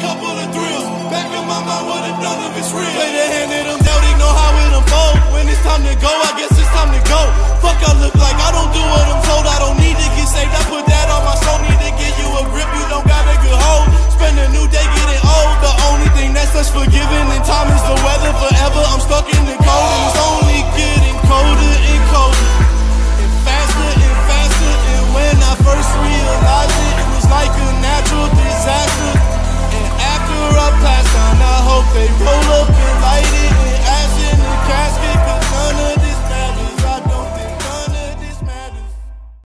couple of thrills. Back in my mind, what if none of it's real?